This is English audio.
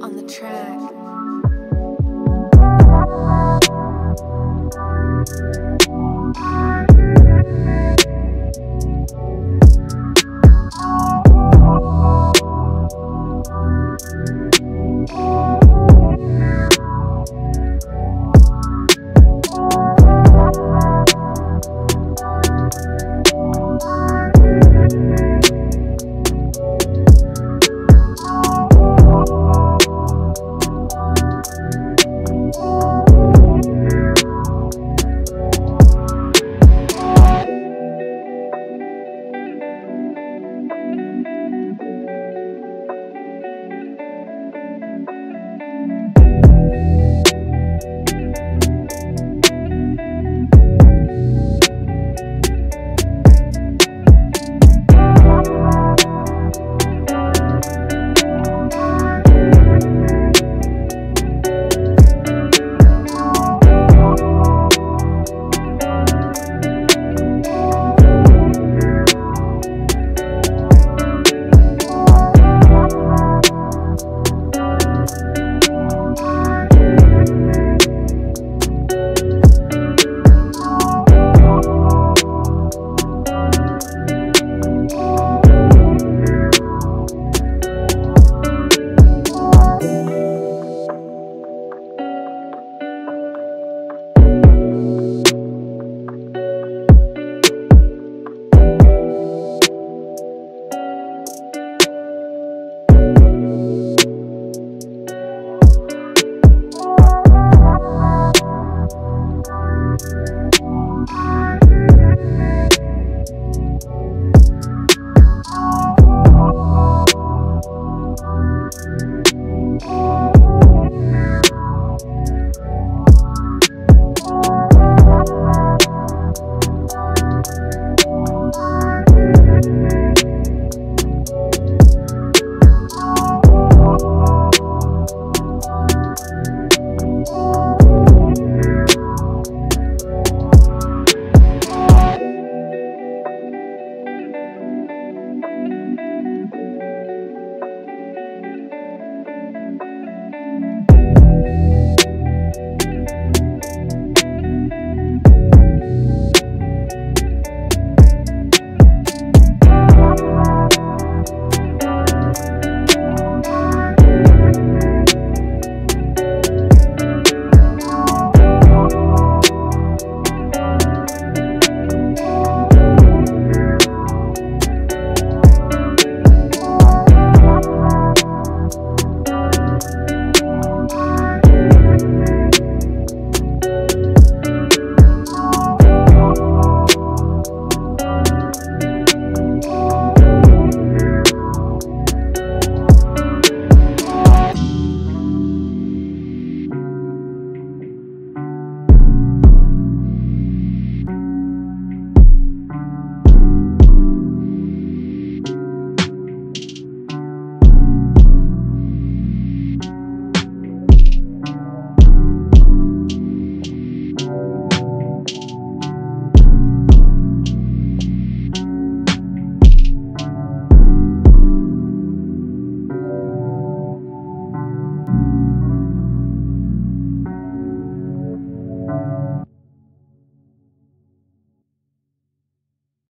on the track.